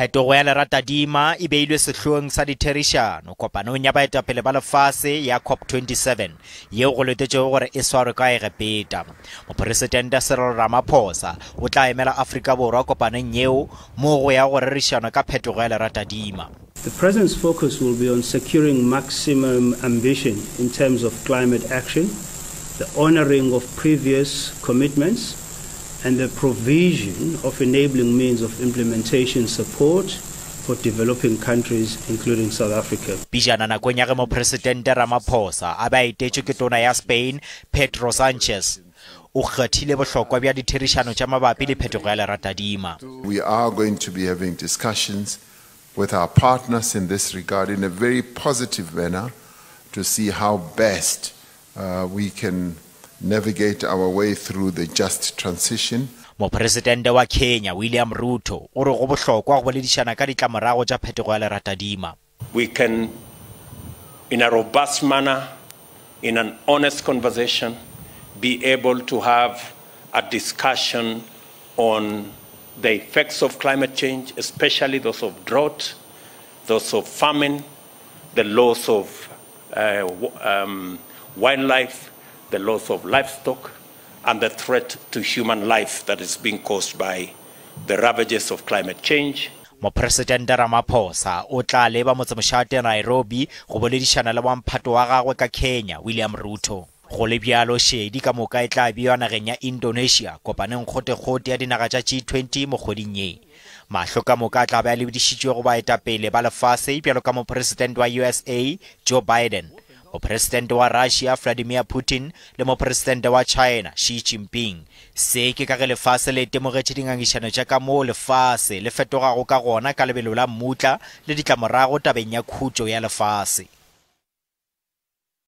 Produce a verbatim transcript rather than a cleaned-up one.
Phetogo ya lerata dima e beilwe sehlong sa ditherišano kopanong ya baetapele ba lefase ya COP twenty-seven yeo go letetšego gore e swarwe kae gepeta. Moporesidente Cyril Ramaphosa o tla emela Afrika Borwa kopanong yeo mo go ya go rerišana ka phetogo ya lerata dima. The president's focus will be on securing maximum ambition in terms of climate action, the honoring of previous commitments, and the provision of enabling means of implementation support for developing countries, including South Africa. Bijana na konyage mo President Ramaphosa abai techo ke tona ya Spain Pedro Sanchez o khathile bohlokwa bya ditherišano tša mabapi le phetogo ya lerata dima. We are going to be having discussions with our partners in this regard in a very positive manner to see how best uh, we can navigate our way through the just transition. Moporesidente wa Kenya William Ruto o re go bohlokwa go boledišana ka ditlamorago tša phetogo ya lerata dima. We can, in a robust manner, in an honest conversation, be able to have a discussion on the effects of climate change, especially those of drought, those of famine, the loss of uh, um, wildlife, the loss of livestock, and the threat to human life that is being caused by the ravages of climate change. Moporesidente Ramaphosa o tla leba motsemošate Nairobi go boledišana le bomphato wa gagwe ka Kenya William Ruto. Go le bjalo shedi ka moka e tla bewa nageng ya Indonesia kopaneng kgothekgothe ya dinaga tša G twenty mo kgweding ye. Mahlo ka moka a tla ba a lebedišitšwe go baetapele ba lefase bjalo ka moporesidente wa U S A Joe Biden, moporesidente wa Russia Vladimir Putin le moporesidente wa China Xi Jinping. Se ke ka ge lefase le temogetše dingangišano tša ka moo lefase le fetogago ka gona ka lebelo la mmutla le ditlamorago tabeng ya khutšo ya lefase.